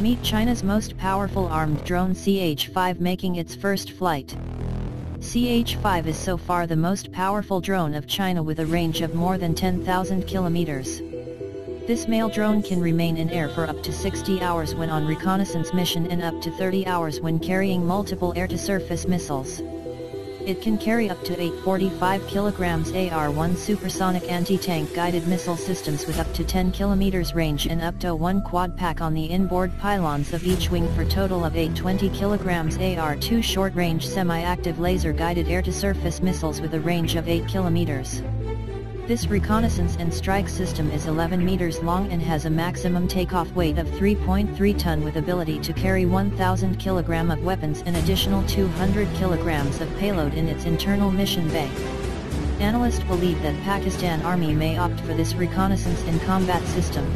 Meet China's most powerful armed drone CH-5 making its first flight. CH-5 is so far the most powerful drone of China with a range of more than 10,000 kilometers. This male drone can remain in air for up to 60 hours when on reconnaissance mission and up to 30 hours when carrying multiple air-to-surface missiles. It can carry up to 845 kilograms AR-1 supersonic anti-tank guided missile systems with up to 10 kilometers range and up to 1 quad pack on the inboard pylons of each wing for total of 820 kilograms AR-2 short-range semi-active laser-guided air-to-surface missiles with a range of 8 kilometers. This reconnaissance and strike system is 11 meters long and has a maximum takeoff weight of 3.3 ton with ability to carry 1,000 kg of weapons and additional 200 kg of payload in its internal mission bay. Analysts believe that Pakistan Army may opt for this reconnaissance and combat system.